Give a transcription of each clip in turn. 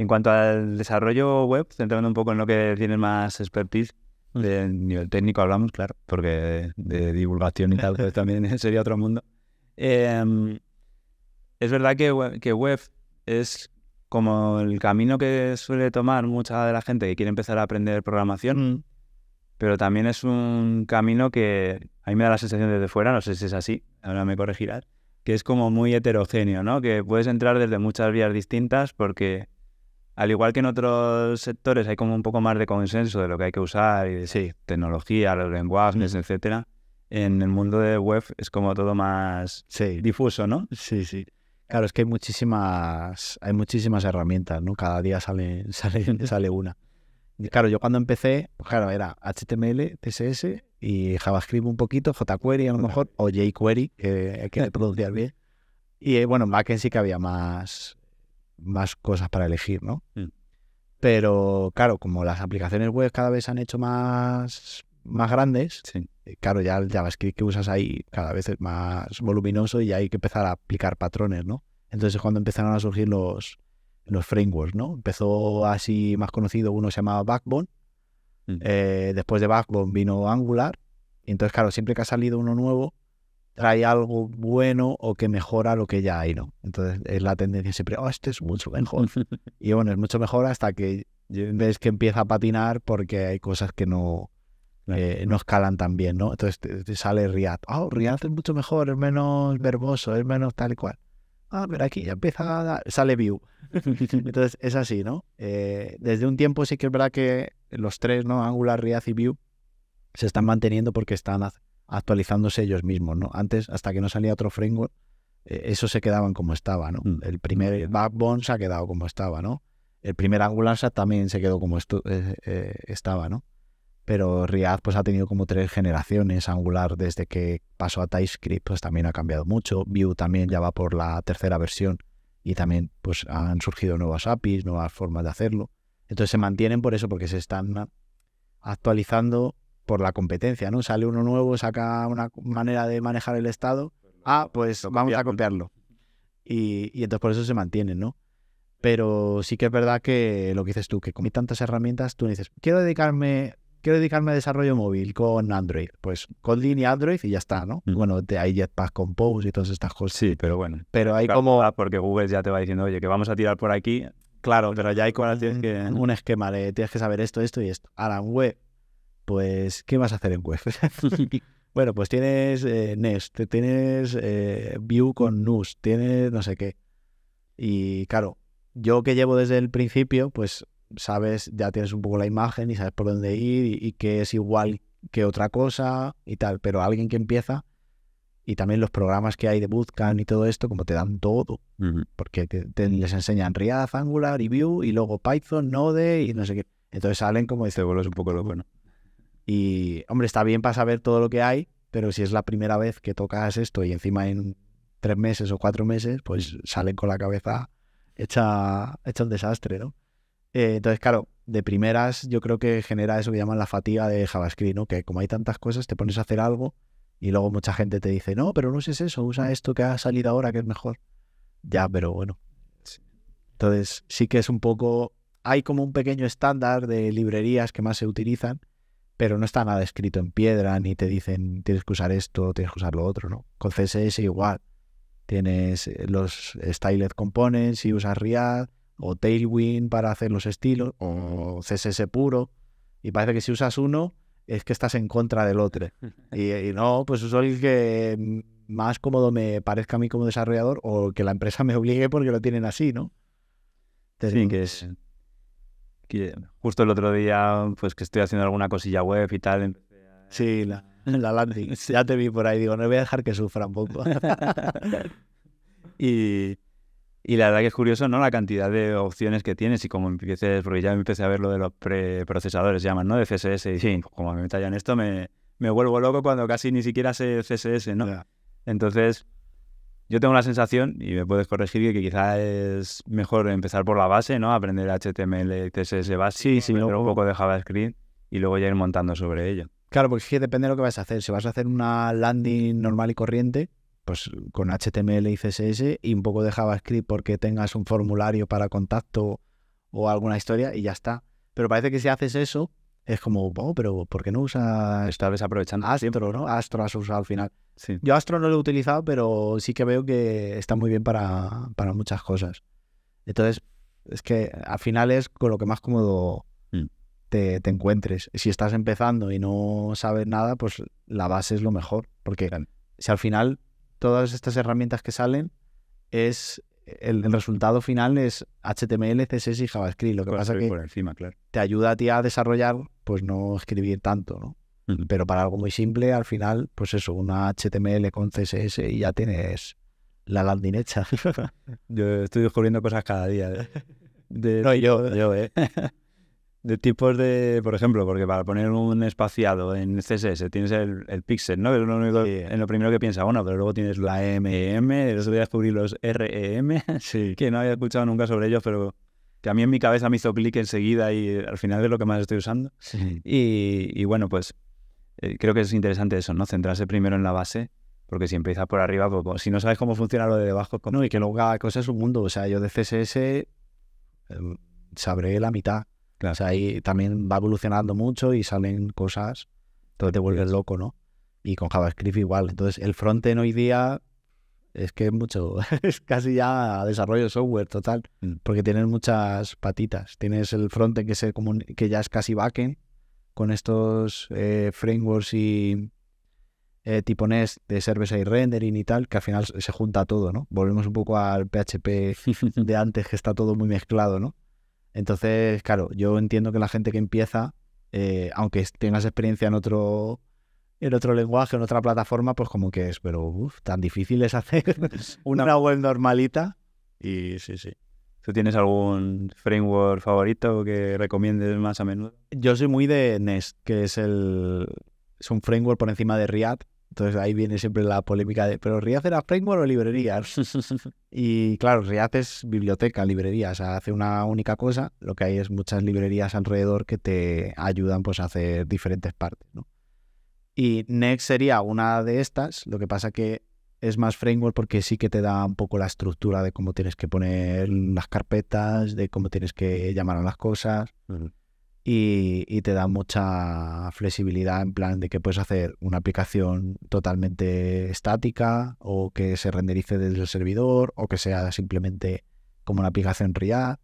En cuanto al desarrollo web, centrando un poco en lo que tiene más expertise, de nivel técnico hablamos, claro, porque de divulgación y tal, pues también sería otro mundo. Es verdad que web es como el camino que suele tomar mucha de la gente que quiere empezar a aprender programación, pero también es un camino que a mí me da la sensación desde fuera, no sé si es así, ahora me corregirás, que es como muy heterogéneo, ¿no? Que puedes entrar desde muchas vías distintas porque, al igual que en otros sectores, hay como un poco más de consenso de lo que hay que usar y de tecnología, los lenguajes, etcétera. En el mundo de web es como todo más difuso, ¿no? Sí, sí. Claro, es que hay muchísimas herramientas, ¿no? Cada día sale una. Y claro, yo cuando empecé, pues claro, era HTML, CSS y JavaScript un poquito, jQuery a lo mejor, o jQuery, que hay que pronunciar bien. Y bueno, en backend sí que había más cosas para elegir, ¿no? Pero claro, como las aplicaciones web cada vez se han hecho más grandes, claro, ya el JavaScript que usas ahí cada vez es más voluminoso y hay que empezar a aplicar patrones, ¿no? Entonces es cuando empezaron a surgir los frameworks, ¿no? Empezó así más conocido, uno se llamaba Backbone, después de Backbone vino Angular, y entonces claro, siempre que ha salido uno nuevo, trae algo bueno o que mejora lo que ya hay, ¿no? Entonces es la tendencia siempre, oh, este es mucho mejor. Y bueno, es mucho mejor hasta que ves que empieza a patinar porque hay cosas que no escalan tan bien, ¿no? Entonces te sale React. Oh, React es mucho mejor, es menos verboso, es menos tal y cual. Ah, pero aquí ya empieza a dar, sale Vue. Entonces es así, ¿no? Desde un tiempo sí que es verdad que los tres, ¿no? Angular, React y Vue se están manteniendo porque están actualizándose ellos mismos, ¿no? Antes, hasta que no salía otro framework, eso se quedaban como estaba, ¿no? El primer Backbone se ha quedado como estaba, ¿no? El primer Angular también se quedó como estaba, ¿no? Pero React pues ha tenido como 3 generaciones. Angular, desde que pasó a TypeScript, pues también ha cambiado mucho. Vue también ya va por la 3ª versión y también pues han surgido nuevas APIs, nuevas formas de hacerlo. Entonces se mantienen por eso, porque se están actualizando por la competencia, ¿no? Sale uno nuevo, saca una manera de manejar el estado. Ah, pues vamos a copiarlo. Y entonces por eso se mantienen, ¿no? Pero sí que es verdad que lo que dices tú, que con tantas herramientas, tú dices, quiero dedicarme a desarrollo móvil con Android. Pues Kotlin y Android y ya está, ¿no? Bueno, hay Jetpack Compose y todas estas cosas. Sí, pero bueno. Pero hay como... Porque Google ya te va diciendo, oye, que vamos a tirar por aquí. Claro, pero ya hay como... Un esquema de tienes que saber esto, esto y esto. Ahora, en web, pues, ¿qué vas a hacer en web? Bueno, pues tienes Nest, tienes Vue con Nuxt, tienes no sé qué. Y claro, yo que llevo desde el principio, pues sabes, ya tienes un poco la imagen y sabes por dónde ir y qué es igual que otra cosa y tal. Pero alguien que empieza, y también los programas que hay de Bootcamp y todo esto, como te dan todo. Porque les enseñan React, Angular y Vue y luego Python, Node y no sé qué. Entonces salen como dice, vuelves un poco loco, ¿no? Y, hombre, está bien para saber todo lo que hay, pero si es la primera vez que tocas esto y encima en 3 meses o 4 meses, pues salen con la cabeza hecha un desastre, ¿no? Entonces, claro, de primeras yo creo que genera eso que llaman la fatiga de JavaScript, ¿no? Que como hay tantas cosas, te pones a hacer algo y luego mucha gente te dice, no, pero no uses eso, usa esto que ha salido ahora que es mejor. Ya, pero bueno. Entonces, sí que es un poco... Hay como un pequeño estándar de librerías que más se utilizan, pero no está nada escrito en piedra, ni te dicen tienes que usar esto, tienes que usar lo otro, ¿no? Con CSS igual. Tienes los Styled Components si usas React, o Tailwind para hacer los estilos, o CSS puro. Y parece que si usas uno, es que estás en contra del otro. Y no, pues uso el que más cómodo me parezca a mí como desarrollador, o que la empresa me obligue porque lo tienen así, ¿no? Entonces, sí, que es... Justo el otro día, pues que estoy haciendo alguna cosilla web y tal. Sí, la landing. Ya te vi por ahí. Digo, no voy a dejar que sufra un poco. y la verdad que es curioso, ¿no? La cantidad de opciones que tienes y como empieces... Porque ya empecé a ver lo de los preprocesadores, llaman, ¿no? De CSS. Y sí, como me metan en esto, me vuelvo loco cuando casi ni siquiera sé CSS, ¿no? Yeah. Entonces... Yo tengo la sensación, y me puedes corregir, que quizás es mejor empezar por la base, ¿no? Aprender HTML, CSS básico, un poco de JavaScript y luego ya ir montando sobre ello. Claro, porque es que depende de lo que vas a hacer. Si vas a hacer una landing normal y corriente, pues con HTML y CSS y un poco de JavaScript porque tengas un formulario para contacto o alguna historia y ya está. Pero parece que si haces eso, es como, oh, pero ¿por qué no usas? Esta vez aprovechando Astro, ¿no? Astro has usado al final. Sí. Yo Astro no lo he utilizado, pero sí que veo que está muy bien para muchas cosas. Entonces, es que al final es con lo que más cómodo te encuentres. Si estás empezando y no sabes nada, pues la base es lo mejor. Porque si al final todas estas herramientas que salen, es el resultado final es HTML, CSS y JavaScript. Lo que pasa es que por encima, claro, te ayuda a ti a desarrollar, pues no escribir tanto, ¿no? Pero para algo muy simple, al final, pues eso, una HTML con CSS y ya tienes la landing hecha. Yo estoy descubriendo cosas cada día. No, yo. De tipos de, por ejemplo, porque para poner un espaciado en CSS tienes el pixel, ¿no? Es lo único, sí, en lo primero que piensas, bueno, pero luego tienes la MEM, el otro día descubrí los REM, sí, que no había escuchado nunca sobre ellos, pero que a mí en mi cabeza me hizo clic enseguida y al final es lo que más estoy usando. Sí. Y bueno, pues creo que es interesante eso, ¿no? Centrarse primero en la base, porque si empiezas por arriba, pues, si no sabes cómo funciona lo de debajo... ¿cómo? No, y que luego cada cosa es un mundo. O sea, yo de CSS sabré la mitad. Claro. O sea, ahí también va evolucionando mucho y salen cosas, entonces te vuelves loco, ¿no? Y con JavaScript igual. Entonces, el frontend hoy día es que es mucho, es casi ya desarrollo de software total, porque tienes muchas patitas. Tienes el frontend que ya es casi backend, con estos frameworks y tipo Nest de server-side rendering y tal, que al final se junta todo, ¿no? Volvemos un poco al PHP de antes, que está todo muy mezclado, ¿no? Entonces, claro, yo entiendo que la gente que empieza, aunque tengas experiencia en otro lenguaje, en otra plataforma, pues como que es, pero tan difícil es hacer una web normalita. Y sí. ¿Tú tienes algún framework favorito que recomiendes más a menudo? Yo soy muy de Nest, que es un framework por encima de React. Entonces ahí viene siempre la polémica de, ¿pero React era framework o librería? Y claro, React es biblioteca, librería, o sea, hace una única cosa. Lo que hay es muchas librerías alrededor que te ayudan, pues, a hacer diferentes partes, ¿no? Y Next sería una de estas, lo que pasa que es más framework porque sí que te da un poco la estructura de cómo tienes que poner las carpetas, de cómo tienes que llamar a las cosas. Y te da mucha flexibilidad en plan de que puedes hacer una aplicación totalmente estática o que se renderice desde el servidor o que sea simplemente como una aplicación React.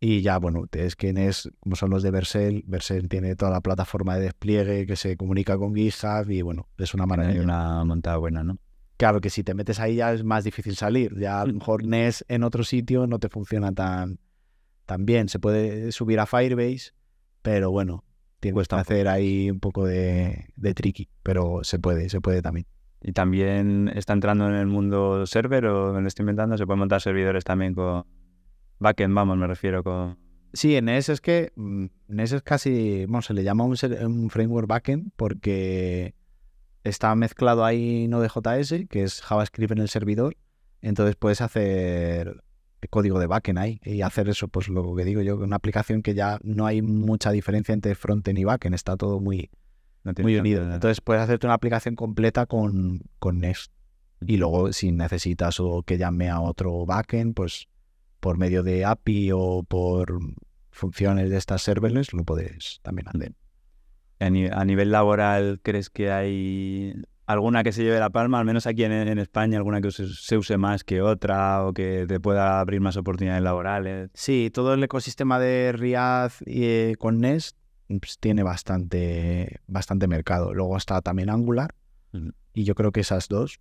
Y ya, bueno, es que Nest, como son los de Vercel, Vercel tiene toda la plataforma de despliegue que se comunica con GitHub y bueno, es una maravilla. Hay una montada buena, ¿no? Claro que si te metes ahí ya es más difícil salir. Ya a lo mejor Nest en otro sitio no te funciona tan... También se puede subir a Firebase, pero bueno, tienes que hacer ahí un poco de tricky, pero se puede también. ¿Y también está entrando en el mundo server o me lo estoy inventando? ¿Se pueden montar servidores también con backend, vamos, me refiero con...? Sí, en Nest es que Nest es casi... Bueno, se le llama un framework backend porque está mezclado ahí Node.js, que es JavaScript en el servidor, entonces puedes hacer... código de backend ahí y hacer eso, pues lo que digo yo, una aplicación que ya no hay mucha diferencia entre frontend y backend, está todo muy unido. Entonces puedes hacerte una aplicación completa con Nest y luego si necesitas o que llame a otro backend, pues por medio de API o por funciones de estas serverless lo puedes también hacer. A nivel laboral, ¿crees que hay alguna que se lleve la palma, al menos aquí en España, alguna que se use más que otra o que te pueda abrir más oportunidades laborales? Sí, todo el ecosistema de React con Nest pues, tiene bastante mercado. Luego está también Angular y yo creo que esas dos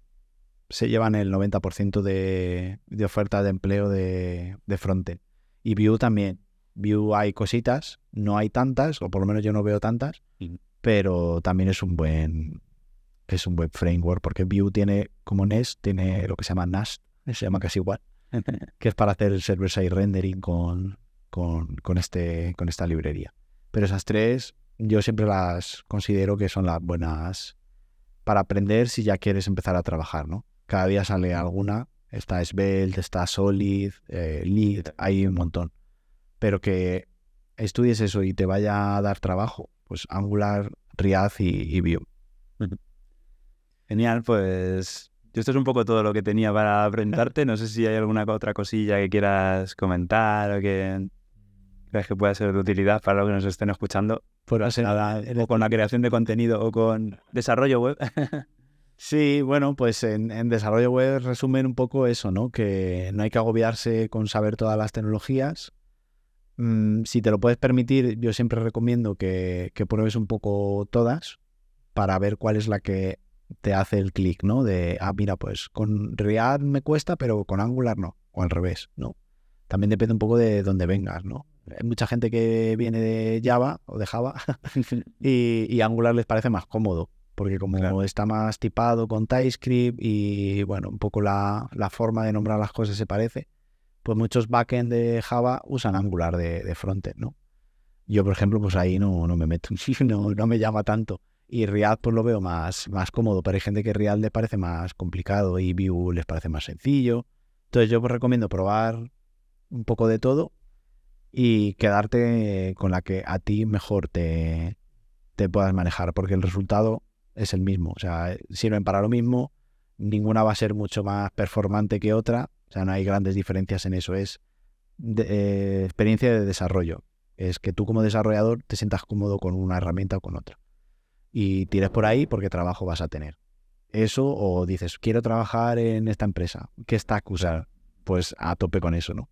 se llevan el 90% de oferta de empleo de frontend. Y Vue también. Vue hay cositas, no hay tantas, o por lo menos yo no veo tantas, pero también es un buen framework, porque Vue tiene, como Nest, tiene lo que se llama Nast, se llama casi igual, que es para hacer el server-side rendering con esta librería. Pero esas tres yo siempre las considero que son las buenas para aprender si ya quieres empezar a trabajar, ¿no? Cada día sale alguna, está Svelte, está Solid, Lit, hay un montón. Pero que estudies eso y te vaya a dar trabajo, pues Angular, React y Vue. Genial, pues esto es un poco todo lo que tenía para preguntarte. No sé si hay alguna otra cosilla que quieras comentar o que... crees que pueda ser de utilidad para los que nos estén escuchando? Pues nada, o con la creación de contenido o con desarrollo web. Sí, bueno, pues en desarrollo web resumen un poco eso, ¿no? Que no hay que agobiarse con saber todas las tecnologías. Si te lo puedes permitir, yo siempre recomiendo que pruebes un poco todas para ver cuál es la que te hace el clic, ¿no? De, ah, mira, pues con React me cuesta, pero con Angular no, o al revés, ¿no? También depende un poco de dónde vengas, ¿no? Hay mucha gente que viene de Java o de Java y Angular les parece más cómodo, porque como claro, está más tipado con TypeScript y, bueno, un poco la forma de nombrar las cosas se parece, pues muchos backend de Java usan Angular de frontend, ¿no? Yo, por ejemplo, pues ahí no me meto, no me llama tanto. Y React pues lo veo más cómodo, pero hay gente que React les parece más complicado y Vue les parece más sencillo. Entonces yo pues recomiendo probar un poco de todo y quedarte con la que a ti mejor te puedas manejar, porque el resultado es el mismo. O sea, sirven para lo mismo, ninguna va a ser mucho más performante que otra. O sea, no hay grandes diferencias en eso. Es experiencia de desarrollo. Es que tú como desarrollador te sientas cómodo con una herramienta o con otra. Y tires por ahí porque trabajo vas a tener. Eso, o dices, quiero trabajar en esta empresa, ¿qué stack usar? Pues a tope con eso, ¿no?